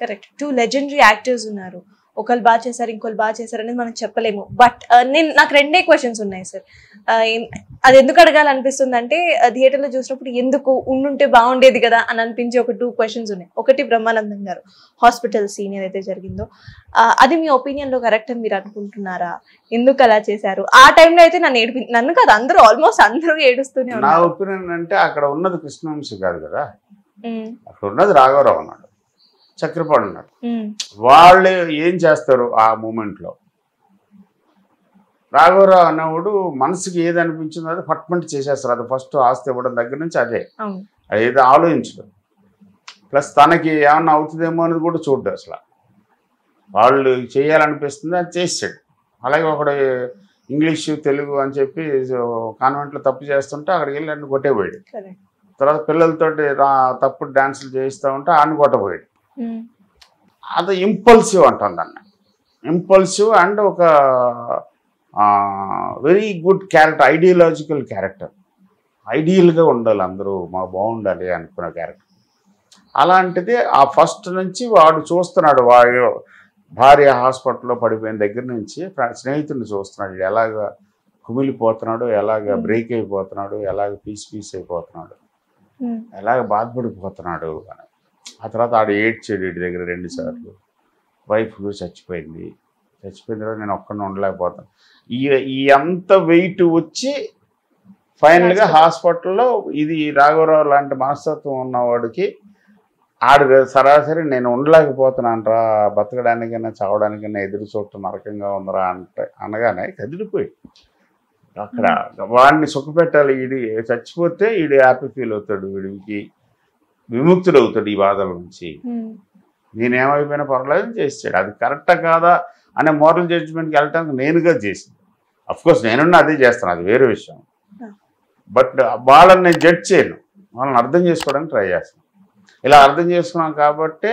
కరెక్ట్. 2 లెజెండరీ యాక్టర్స్ ఉన్నారు, ఒకళ్ళు బాగా చేశారు ఇంకోళ్ళు బాగా చేశారు అనేది మనం చెప్పలేము. బట్ నేను నాకు రెండే క్వశ్చన్స్ ఉన్నాయి సార్. అది ఎందుకు అడగాలనిపిస్తుంది అంటే థియేటర్లో చూసినప్పుడు ఎందుకు ఉండుంటే బాగుండేది కదా అని అనిపించే ఒక 2 క్వశ్చన్స్ ఉన్నాయి. ఒకటి బ్రహ్మానందం గారు హాస్పిటల్ సీన్ ఏదైతే జరిగిందో అది మీ ఒపీనియన్లో కరెక్ట్ అని మీరు అనుకుంటున్నారా? ఎందుకు అలా చేశారు? ఆ టైంలో అయితే నన్ను కాదు అందరూ ఆల్మోస్ట్ అందరూ ఏడుస్తూనే ఉన్నారు. నా ఒపీనియన్ అంటే అక్కడ ఉన్నది కృష్ణ వంశీ కాదు కదా, అక్కడ ఉన్నది రాఘవరావు అన్నాడు, చక్రపాణి ఉన్నారు. వాళ్ళు ఏం చేస్తారు ఆ మూమెంట్ లో? రాఘవరావు అన్నవాడు మనసుకి ఏది అనిపించిందో అది పట్మంటి చేసేస్తారు. అది ఫస్ట్ ఆస్తి ఇవ్వడం దగ్గర నుంచి అదే, అదేదో ఆలోచించడం ప్లస్ తనకి ఏమన్నా అవుతుందేమో అనేది కూడా చూడదు. అసలు వాళ్ళు చేయాలనిపిస్తుంది అది చేసాడు. అలాగే ఒకడు ఇంగ్లీషు తెలుగు అని చెప్పి కాన్వెంట్లో తప్పు చేస్తుంటే అక్కడికి వెళ్ళి అన్ని కొట్టేపోయాడు. తర్వాత పిల్లలతో తప్పు డాన్సులు చేయిస్తూ ఉంటే అన్ని కొట్టపోయాడు. అది ఇంపల్సివ్ అంటుంది అన్న, ఇంపల్సివ్ అండ్ ఒక very good character, ideological character, ఐడియల్గా ఉండాలి అందరూ మా బాగుండాలి అనుకున్న క్యారెక్టర్. అలాంటిది ఆ ఫస్ట్ నుంచి వాడు చూస్తున్నాడు, వాడు భార్య హాస్పిటల్లో పడిపోయిన దగ్గర నుంచి స్నేహితుడిని చూస్తున్నాడు, ఎలాగ కుమిలిపోతున్నాడు, ఎలాగ బ్రేక్ అయిపోతున్నాడు, ఎలాగ పీస్ అయిపోతున్నాడు, ఎలాగ బాధపడిపోతున్నాడు అని. ఆ తర్వాత ఆడు ఏడ్చాడు వీటి దగ్గర 2 సార్లు. వైఫ్ చచ్చిపోయింది, చచ్చిపోయిన తర్వాత నేను ఒక్కడిని ఉండలేకపోతాను. ఈ అంత వెయిట్ వచ్చి ఫైనల్గా హాస్పిటల్లో ఇది రాఘవరావు లాంటి మనస్తత్వం ఉన్నవాడికి ఆడు సరాసరి నేను ఉండలేకపోతున్నానరా, బతకడానికైనా చావడానికైనా ఎదురు చూడటం నరకంగా ఉందరా అంటే అనగానే కదిలిపోయి అక్కడ వాడిని సుఖపెట్టాలి. ఇది చచ్చిపోతే వీడు హ్యాపీ ఫీల్ అవుతాడు, వీడికి విముక్తుడు అవుతాడు ఈ బాధల నుంచి, నేనేమైపోయినా పర్వాలేదు చేసాడు. అది కరెక్టా కాదా అనే మోరల్ జడ్జ్మెంట్కి వెళ్ళటానికి నేనుగా చేసింది. అఫ్కోర్స్ నేనున్నా అదే చేస్తాను, అది వేరే విషయం. బట్ వాళ్ళని నేను జడ్జ్ చేయను, వాళ్ళని అర్థం చేసుకోవడానికి ట్రై చేస్తాను. ఇలా అర్థం చేసుకున్నాం కాబట్టి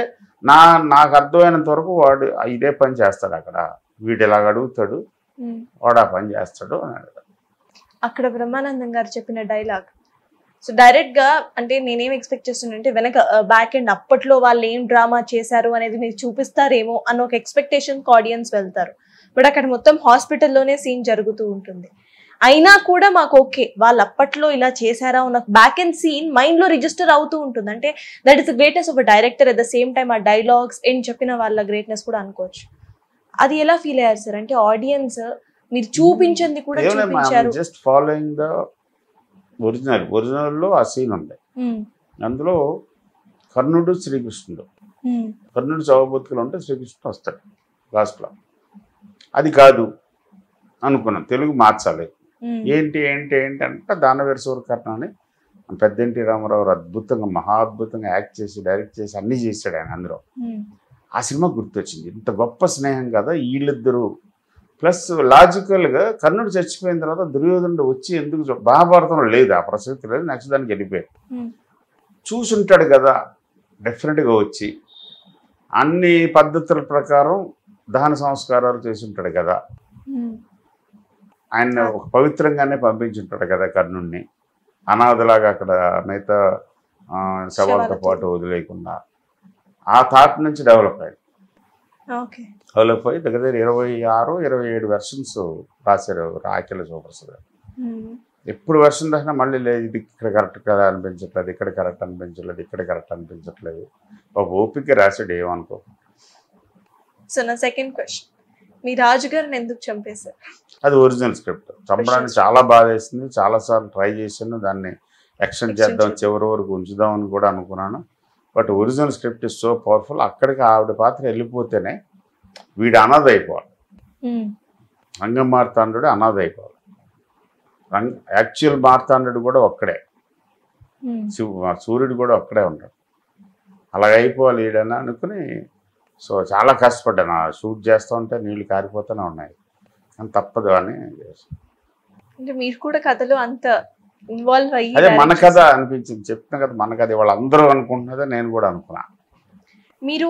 నాకు అర్థమైనంత వరకు వాడు ఇదే పని చేస్తాడు, అక్కడ వీడు ఇలాగ అడుగుతాడు వాడు ఆ పని చేస్తాడు అని అడుగుతాడు. అక్కడ బ్రహ్మానందం గారు చెప్పిన డైలాగ్ సో డైరెక్ట్ గా అంటే నేనేం ఎక్స్పెక్ట్ చేస్తున్నానంటే వెనక బ్యాక్ అండ్ అప్పట్లో వాళ్ళు ఏం డ్రామా చేశారు అనేది మీరు చూపిస్తారేమో అన్న ఒక ఎక్స్పెక్టేషన్కి ఆడియన్స్ వెళ్తారు. బట్ అక్కడ మొత్తం హాస్పిటల్లోనే సీన్ జరుగుతూ ఉంటుంది. అయినా కూడా మాకు ఓకే వాళ్ళు అప్పట్లో ఇలా చేశారా ఉన్న బ్యాక్ అండ్ సీన్ మైండ్ లో రిజిస్టర్ అవుతూ ఉంటుంది. అంటే that is the greatness of a director, at the same time ఆ డైలాగ్స్ అండ్ చెప్పిన వాళ్ళ గ్రేట్నెస్ కూడా అనుకోవచ్చు. అది ఎలా ఫీల్ అయ్యారు సార్? అంటే ఆడియన్స్ మీరు చూపించింది కూడా చూపించారు, జస్ట్ ఫాలోయింగ్ ద ఒరిజినల్లో ఆ సీన్ ఉంది. అందులో కర్ణుడు శ్రీకృష్ణుడు, కర్ణుడు చవబతుకులు ఉంటే శ్రీకృష్ణుడు వస్తాడు లాస్ట్లో. అది కాదు అనుకున్నాం, తెలుగు మార్చాలి. ఏంటి ఏంటి ఏంటి అంటే దానవేశ్వర కర్ణాన్ని పెద్ద ఎన్టీ రామారావు అద్భుతంగా మహాద్భుతంగా యాక్ట్ చేసి డైరెక్ట్ చేసి అన్ని చేశాడు ఆయన. అందులో ఆ సినిమా గుర్తొచ్చింది, ఇంత గొప్ప స్నేహం కదా వీళ్ళిద్దరూ. ప్లస్ లాజికల్గా కర్ణుడు చచ్చిపోయిన తర్వాత దుర్యోధనుడు వచ్చి ఎందుకు మహాభారతంలో లేదు ఆ ప్రసక్తి లేదు, నెక్స్ట్ దానికి వెళ్ళిపోయాడు. చూసుంటాడు కదా డెఫినెట్గా వచ్చి అన్ని పద్ధతుల ప్రకారం దహన సంస్కారాలు చేసుంటాడు కదా, ఆయన ఒక పవిత్రంగానే పంపించుంటాడు కదా కర్ణుడిని అనాథలాగా అక్కడ మిగతా సవాళ్ళతో పాటు వదిలేయకుండా. ఆ థాట్ నుంచి డెవలప్ అయ్యాడు. డెవలప్ అయ్యి దగ్గర దగ్గర 26, 27 వెర్షన్స్ రాశారు ఆఖరిలో సూపర్. ఎప్పుడు వెర్షన్ రాసినా మళ్ళీ లేదు ఇది ఇక్కడ కరెక్ట్ కదా అనిపించట్లేదు, ఇక్కడ కరెక్ట్ అనిపించలేదు, ఇక్కడ కరెక్ట్ అనిపించట్లేదు. ఒక ఓపిక రాశాడు ఏమనుకో. సో నా సెకండ్ క్వశ్చన్, మీ రాజుగారిని ఎందుకు చంపేశారు? అది ఒరిజినల్ స్క్రిప్ట్, చంపడానికి చాలా బాధ వేసింది, చాలాసార్లు ట్రై చేశాను, దాన్ని ఎక్స్టెండ్ చేద్దాం చివరి వరకు ఉంచుదాం అని కూడా అనుకున్నాను. But original script is so powerful. అక్కడికి ఆవిడ పాత్ర వెళ్ళిపోతేనే వీడు అనాథ అయిపోవాలి, రంగమార్తాండు అనాథ అయిపోవాలి. యాక్చువల్ మార్తాండు కూడా ఒక్కడే, సూర్యుడు కూడా ఒక్కడే ఉంటాడు, అలాగ అయిపోవాలి వీడని అనుకుని. సో చాలా కష్టపడ్డాను, షూట్ చేస్తూ ఉంటే నీళ్ళు కారిపోతూనే ఉన్నాయి అని తప్పదు అని. మీరు కూడా కథలో అంత ఇన్వాల్వ్ అయ్యి అదే మన కథ అనిపించింది, చెప్తున్నా కదా మన కథ. వాళ్ళు అందరూ అనుకుంటున్నదే నేను కూడా అనుకున్నా. మీరు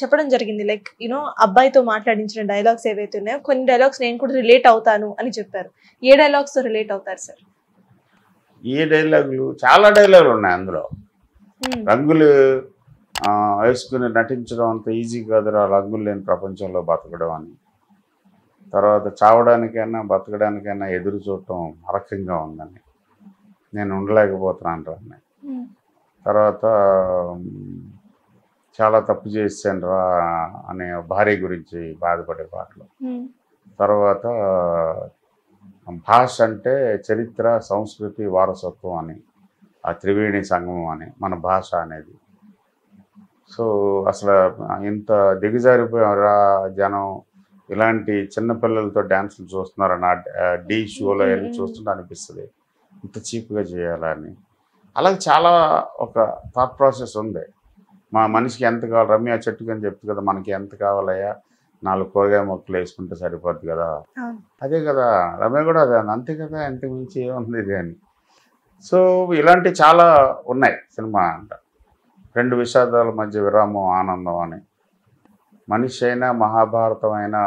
చెప్పడం జరిగింది, లైక్ యూనో అబ్బాయితో మాట్లాడించిన డైలాగ్స్ ఏవైతే ఉన్నాయో కొన్ని డైలాగ్స్ నేను కూడా రిలేట్ అవుతాను అని చెప్పారు. ఏ డైలాగ్స్తో రిలేట్ అవుతారు సార్? ఏ డైలాగులు? చాలా డైలాగులు ఉన్నాయి అందులో. రంగులు వేసుకుని నటించడం అంత ఈజీ కాదురా, రంగులు లేని ప్రపంచంలో బతకడం అని. తర్వాత చావడానికైనా బతకడానికైనా ఎదురు చూడటం అరకంగా ఉందని, నేను ఉండలేకపోతున్నాను రా. తర్వాత చాలా తప్పు చేశాను రా అనే భార్య గురించి బాధపడే పాటలు. తర్వాత భాష అంటే చరిత్ర, సంస్కృతి, వారసత్వం అని, ఆ త్రివేణి సంగమం అని మన భాష అనేది. సో అసలు ఇంత దిగజారిపోయారా జనం, ఇలాంటి చిన్నపిల్లలతో డ్యాన్సులు చూస్తున్నారు నా డీ షోలో వెళ్ళి చూస్తుంటే అనిపిస్తుంది ఇంత చీప్గా చేయాలని. అలాగే చాలా ఒక థాట్ ప్రాసెస్ ఉంది. మా మనిషికి ఎంత కావాలి, రమ్య చెట్టుకు అని చెప్తుంది కదా, మనకి ఎంత కావాలయ్యా, 4 కూరగాయ మొక్కలు వేసుకుంటే సరిపోద్ది కదా, అదే కదా రమ్య కూడా అదే అంతే కదా, ఎంత మించి ఏముంది ఇది అని. సో ఇలాంటి చాలా ఉన్నాయి సినిమా అంట. 2 విషాదాల మధ్య విరామం ఆనందం అని, మనిషి అయినా మహాభారతం అయినా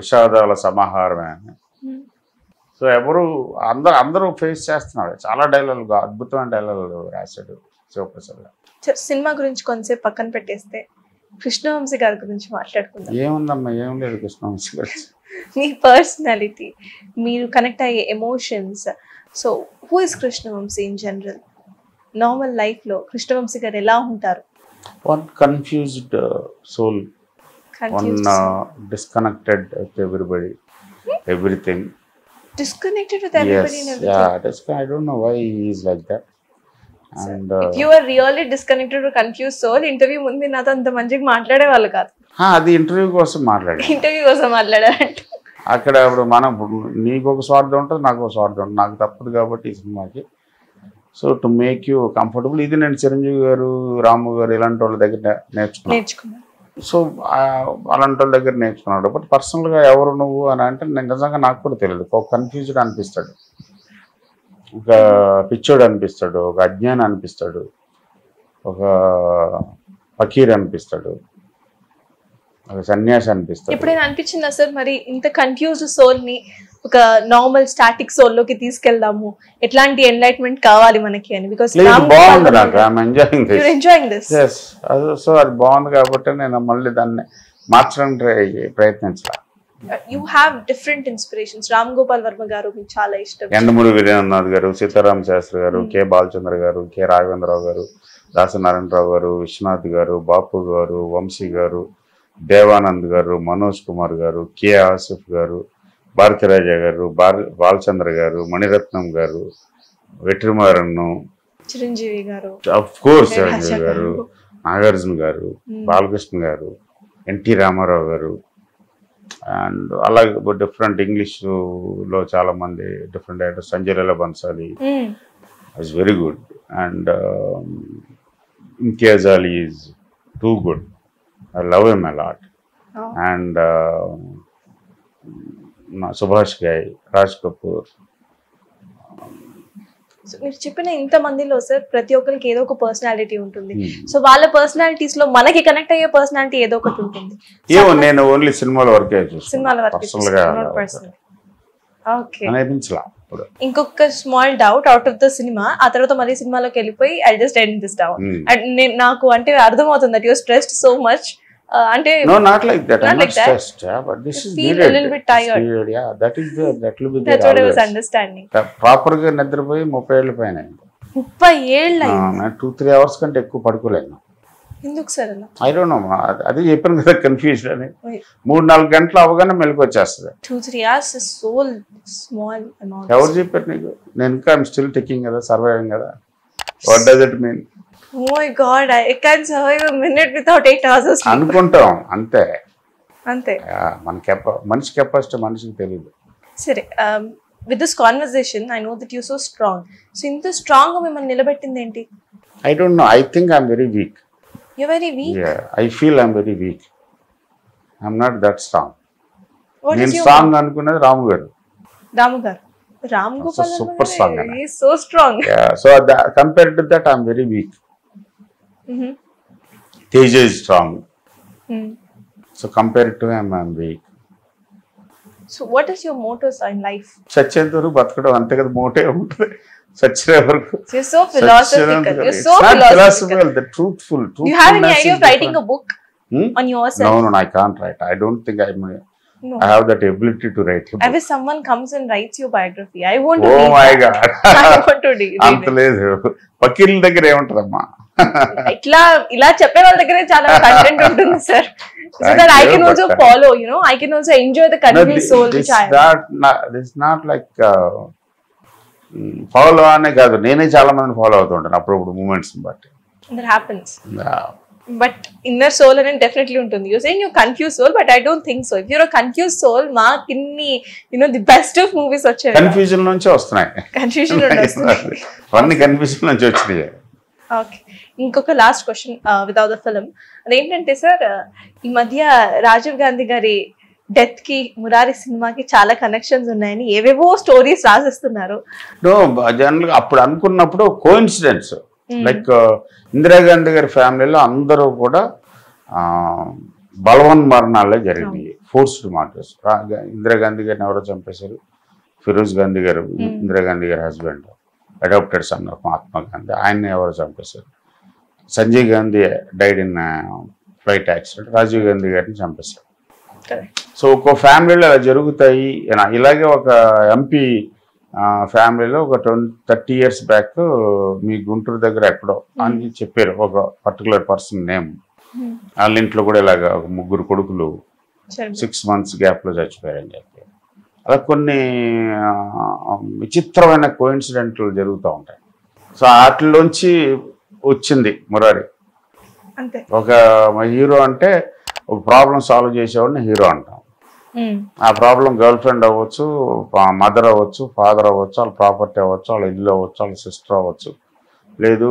విషాదాల సమాహారమే అని. సో ఎవరు అందరూ ఫేస్ చేస్తున్నారు. చాలా డైలాగ్, అద్భుతమైన డైలాగ్ రాశాడు శివప్రసాద్ గారు. సినిమా గురించి కొంచెం పక్కన పెట్టేస్తే కృష్ణవంశీ గారి గురించి మాట్లాడుకుందాం. ఏముందమ్మా, ఏం లేదు కృష్ణవంశీ గారు. మీ పర్సనాలిటీ, మీరు కనెక్ట్ అయ్యే emotions, so who is Krishnavamsi in general? Normal లైఫ్లో కృష్ణవంశీ గారు ఎలా ఉంటారు? One confused soul, disconnected with everybody, everything. Disconnected with everybody and everything? Yes, yeah, I don't know why he is like that. And, so, if you are really disconnected or confused soul, interview mundu na anta manjiki maatlade vallu kaadu. Ha, adi interview kosam maatladu. Interview kosam maatlada ante. Akkada appudu mana neeku oka swartham untadu, naaku oka swartham untadu, naaku tappadu kabatti ee sinemaki. So to make you comfortable, ఇది నేను చిరంజీవి గారు, రాము గారు ఇలాంటి వాళ్ళ దగ్గర నేర్చుకున్నాను. So అలాంటి వాళ్ళ దగ్గర నేర్చుకున్నాడు. బట్ పర్సనల్గా ఎవరు నువ్వు అని అంటే నేను నిజంగా నాకు కూడా తెలియదు. ఒక కన్ఫ్యూజ్డ్ అనిపిస్తాడు, ఒక పిచ్చోడు అనిపిస్తాడు, ఒక అజ్ఞానం అనిపిస్తాడు, ఒక ఫకీర్ అనిపిస్తాడు, ఒక సన్యాసి అనిపిస్తాడు. ఎప్పుడైనా అనిపించిందా సార్ మరి ఇంత కన్ఫ్యూజ్డ్ సోల్ని ఒక నార్మల్ స్టాటిక్ సోల్ లోకి తీసుకెళ్దాము, ఎట్లాంటి ఎన్లైట్మెంట్ కావాలి మనకి అని? బికాజ్ బాగుంది నాకు, ఐఎమ్ ఎంజాయింగ్ దిస్. సో అది బాగుంది కాబట్టి నేను మళ్ళీ దాన్ని మార్చడానికి ప్రయత్నించాలి. You have different inspirations. Ram Gopal Varma గారు మీకు చాలా ఇష్టం, యందమూరి వీరేంద్రనాథ్ గారు, సీతారామ శాస్త్రి గారు, కె బాలచంద్ర గారు, కె రాఘవేంద్రరావు గారు, దాసనారాయణరావు గారు, విశ్వనాథ్ గారు, బాపు గారు, వంశీ గారు, దేవానంద్ గారు, మనోజ్ కుమార్ గారు, కె ఆసిఫ్ గారు, భారతిరాజ గారు, బాలచంద్ర గారు, మణిరత్నం గారు, వెట్రిమారన్ను, చిరంజీవి గారు, ఆఫ్ కోర్స్ చిరంజీవి గారు, నాగార్జున గారు, బాలకృష్ణ గారు, ఎన్టీ రామారావు గారు, అండ్ అలాగే డిఫరెంట్ ఇంగ్లీష్లో చాలా మంది different director, Sanjay Leela Bhansali is very good, and Imtiaz Ali is too good, I love him a lot, and Subhash Ghai, Raj Kapoor. So మీరు చెప్పిన ఇంతమందిలో సార్ ప్రతి ఒక్కరికి ఏదో ఒక పర్సనాలిటీ ఉంటుంది. సో వాళ్ళ పర్సనాలిటీస్ లో మనకి కనెక్ట్ అయ్యే పర్సనాలిటీ ఏదో ఒకటి ఉంటుంది. ఏమో నేను ఓన్లీ సినిమాల వరకే చూస్తాను, సినిమాల వరకే చూస్తాను. ఓకే, అనిపించలా. ఇంకొక small doubt out of the cinema, ఆ తర్వాత మళ్ళీ సినిమాలోకి వెళ్ళిపోయి I just end this doubt. And నాకు అంటే అర్థమవుతుంది that you are stressed so much. No, not like that. I'm not stressed, yeah, but this is needed. Feel a little bit tired. Needed, yeah, that is there. That will be there. That's what I was understanding. Proper ga nidrapoyi 30 years paina. 30 years aina. 2-3 hours kante ekku padukolenu. Enduku sir ala? I don't know. Adi cheppanu kada confusion ani. 3-4 గంటలు అవగానే మెలకు వచ్చేస్తది. 2-3 hours is so small amount. Evaru chepparu neeku? Nenu inka I'm still taking kada, surviving kada. What does it mean? Oh my God, I can't survive a minute without 8 hours of sleep. అనుకుంటాం అంతే అంతే, మనిషి capacity మనిషికి తెలియదు. సరే, with this conversation I know that you so strong. So ఇంత strong గా మిమ్మల్ని నిలబెట్టింది ఏంటి? I don't know, I think I am very weak. You are very weak? Yeah, I feel I am very weak. I am not that strong. నేను strong అనుకున్నది రాము గారు. Ram Gopal Varma, he is so strong. Yeah, so compared to that I am very weak. KJ is strong. Mm. So compared to him, I am weak. So what is your mottos in life? You're so philosophical. You're so philosophical. The truthful. Do you have any idea of writing a book on yourself? No, no, I can't write. I don't think I have that ability to write a book. If someone comes and writes your biography, I want to read it. Oh my God. I want to read it. So that I can also follow, you know, I can also enjoy the culinary soul which I have. It's not like follow on a gather. Nene Chalaman follow on approved movements, but that happens. Yeah. But inner soul and definitely untundi. You're saying you're confused soul, but I don't think so. If you're a confused soul, ma kinni, you know, the best of movies are confusion nunchi vastunayi. Confusion nunchi. Vanni confusion nunchi vachindi. Okay. Last question without the film. Sir, in Madhya, Rajiv Gandhi gari death ki Murari cinema ki chala connections unnayani evevo stories raasistunnaru. No, generally, appudu coincidence. Like Indira Gandhi gari family lo andaru kuda balvan maranalu jarigindi. Forced martyrs. Indira Gandhi gari evaru champesaru. Feroz Gandhi gari, Indira Gandhi gari husband. Adopted son of Mahatma Gandhi. I never jumped. Sanjay Gandhi died in a flight accident. Rajiv Gandhi got jumped. Correct. So, family la jarugutai, MP family lo 30 years back, me Guntur daggara ani chepparu oka particular person name. All intlo kuda ilaga mugguru kodukulu 6 months gap lo chachipoyaru ani chepparu. అలా కొన్ని విచిత్రమైన కోయిన్సిడెంట్లు జరుగుతూ ఉంటాయి. So వాటిలోంచి వచ్చింది మురారి. అంతే. ఒక hero అంటే ఒక ప్రాబ్లం సాల్వ్ చేసేవాడిని హీరో అంటాం. ఆ ప్రాబ్లం గర్ల్ ఫ్రెండ్ అవ్వచ్చు, మదర్ అవ్వచ్చు, ఫాదర్ అవ్వచ్చు, వాళ్ళ ప్రాపర్టీ అవ్వచ్చు, వాళ్ళ ఇల్లు అవ్వచ్చు, వాళ్ళ సిస్టర్ అవ్వచ్చు, లేదు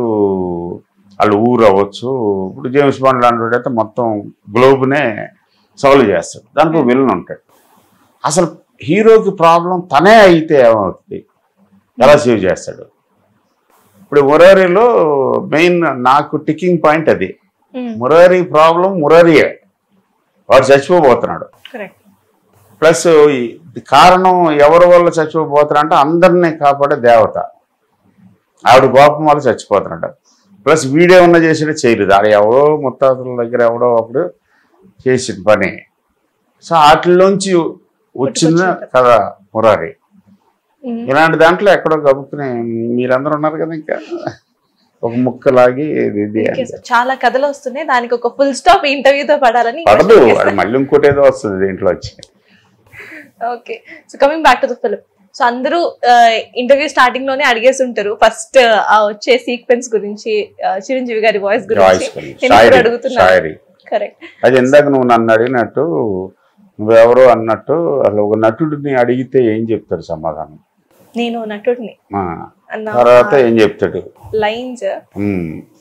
వాళ్ళ ఊరు అవ్వచ్చు. ఇప్పుడు జేమ్స్ బాండ్ లాంటి అయితే మొత్తం గ్లోబ్నే సాల్వ్ చేస్తాడు. దానికి విలన్ ఉంటాడు. అసలు హీరోకి ప్రాబ్లం తనే అయితే ఏమవుతుంది, ఎలా సేవ్ చేస్తాడు? ఇప్పుడు మురారిలో మెయిన్ నాకు టికింగ్ పాయింట్ అది. మురారి ప్రాబ్లం మురారియే, వాడు చచ్చిపోబోతున్నాడు. ప్లస్ కారణం ఎవరి వల్ల చచ్చిపోబోతున్నా అంటే అందరినీ కాపాడే దేవత, ఆవిడ కోపం వల్ల చచ్చిపోతున్నాడు. ప్లస్ వీడేమన్నా చేసాడో చేయలేదు, ఆడ ఎవడో ముత్తాతల దగ్గర ఎవడో అప్పుడు చేసిన పని. సో వాటిలోంచి వచ్చిన కదా మురారి. ఇలాంటి దాంట్లో ఎక్కడో గబుక్కునే మీరందరూ ఉన్నారు కదా, ఇంకా ఒక ముక్కలాగి చాలా కథలు వస్తున్నాయి. దానికి ఒక ఫుల్ స్టాప్ ఇంటర్వ్యూతో పడాలని పడదు, మళ్ళీ ఇంకోటి ఏదో వస్తుంది దీంట్లో వచ్చి. Okay, so coming back to the film. So అందరూ ఇంటర్వ్యూ స్టార్టింగ్ లోనే అడిగేస్తుంటారు ఫస్ట్ వచ్చే సీక్వెన్స్ గురించి, చిరంజీవి గారి వాయిస్ గురించి అడుగుతున్నారు. కరెక్ట్. అది ఇందాక నువ్వు నన్ను అడిగినట్టు, నువ్వెవరో అన్నట్టు, అసలు ఒక నటుడిని అడిగితే ఏం చెప్తాడు సమాధానం? నేను నటుడిని, తర్వాత ఏం చెప్తాడు? లైన్స్.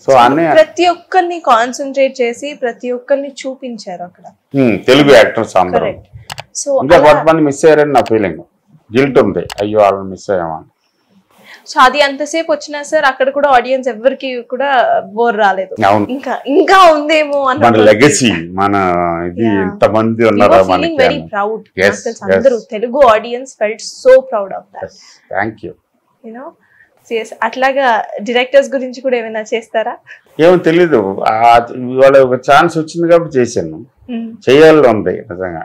సో అనే ప్రతి ఒక్కరిని కాన్సన్ట్రేట్ చేసి ప్రతి ఒక్కరిని చూపించారు అక్కడ తెలుగు యాక్టర్స్ అందరూ. సో ఇంకా కొంతమంది మిస్ అయ్యారని నా ఫీలింగ్, గిల్ట్ ఉంది, అయ్యో వాళ్ళని మిస్ అయ్యామని. సో అది ఎంతసేపు వచ్చినా సార్ అక్కడ కూడా ఆడియన్స్ ఎవరికి కూడా బోర్ రాలేదు, ఇంకా ఇంకా ఉందేమో అన్న లెగసీ మన ఇది ఎంతమంది ఉన్నారు. Feeling very proud. అందరూ Telugu audience felt so proud of that. Thank you. You know CS. అట్లాగా డైరెక్టర్స్ గురించి కూడా ఏమైనా చేస్తారా? ఏమో తెలీదు, ఇవాళ ఒక ఛాన్స్ వచ్చింది కాబట్టి చేశాను. చేయాలని ఉంది నిజంగా.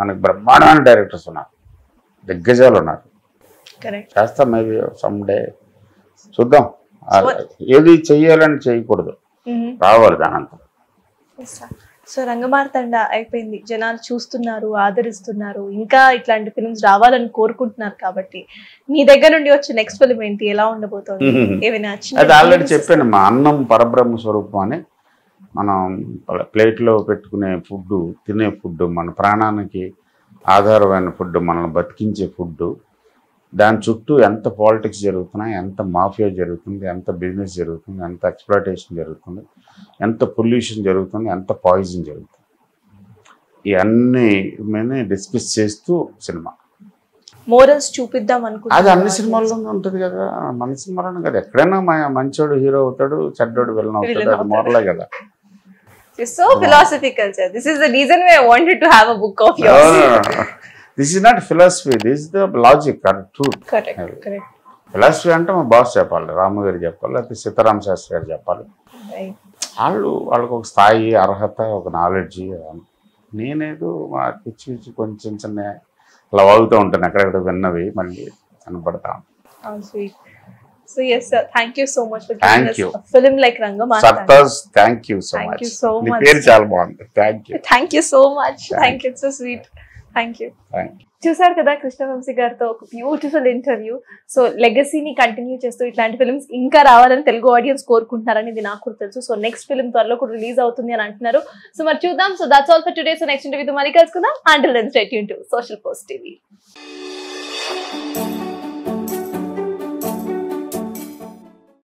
మనకు బ్రహ్మాండమైన డైరెక్టర్స్ ఉన్నారు, దిగ్గజాలు ఉన్నారు. చేస్తా, మేబీ సమ్ డే చూద్దాం. ఏది చెయ్యాలని చేయకూడదు, రావాలి దానంతా. సో రంగమార్తండ అయిపోయింది, జనాలు చూస్తున్నారు, ఆదరిస్తున్నారు, ఇంకా ఇట్లాంటి ఫిల్మ్స్ రావాలని కోరుకుంటున్నారు. కాబట్టి మీ దగ్గర నుండి వచ్చే నెక్స్ట్ ఫిల్మ్ ఏంటి, ఎలా ఉండబోతోంది? ఏమైనా అది ఆల్రెడీ చెప్పాను, మా అన్నం పరబ్రహ్మ స్వరూపం అని. మనం ప్లేట్లో పెట్టుకునే ఫుడ్, తినే ఫుడ్, మన ప్రాణానికి ఆధారమైన ఫుడ్, మనల్ని బతికించే ఫుడ్. దాని చుట్టూ ఎంత పాలిటిక్స్ జరుగుతున్నాయి, ఎంత మాఫియా జరుగుతుంది, ఎంత బిజినెస్ జరుగుతుంది, ఎంత ఎక్స్‌ప్లాయిటేషన్ జరుగుతుంది, ఎంత పొల్యూషన్ జరుగుతుంది, ఎంత పాయిజన్ జరుగుతుంది, ఇవన్నీ మేము డిస్కస్ చేస్తూ సినిమా మోరల్స్ చూపిద్దాం అనుకుంటున్నాం. అది అన్ని సినిమాల్లోనే ఉంటుంది కదా, మన సినిమాలోనే కదా. ఎక్కడైనా మంచోడు హీరో అవుతాడు, చెడ్డోడు విలన్ అవుతాడు, అది మోరలే కదా. You're so philosophical, sir. This is the reason why I wanted to have a book of yours. No. This is not philosophy. This is the logic and truth. Correct. Correct. Philosophy ante my boss cheppali, Ramagari cheppali, like Sitaram Shastri garu cheppali. Right. Allu oka sthayi, arhata, oka knowledge. Nenedo ma pichi konchem chinna love avutu untanu akkada vinnavi malli anapadtam. Oh, sweet. So yes, sir. Thank you so much for giving us a film like Rangamarthanda. Sarthas, thank you so much. Thank you so much. Thank you. Thank you so much. Thank you. It's so sweet. Thank you. Thank you. చూసారు కదా కృష్ణ వంశీ గారితో ఒక beautiful interview. So లెగసీని continue చేస్తూ ఇట్లాంటి films ఇంకా రావాలని Telugu audience కోరుకుంటున్నారని ఇది నాకు తెలుసు. సో నెక్స్ట్ ఫిల్మ్ త్వరలో కూడా రిలీజ్ అవుతుంది అని అంటున్నారు. సో మరి చూద్దాం. So that's all for today. So next ఇంటర్వ్యూతో మళ్ళీ కలుసుకుందాం. Until then stay tuned to social post TV.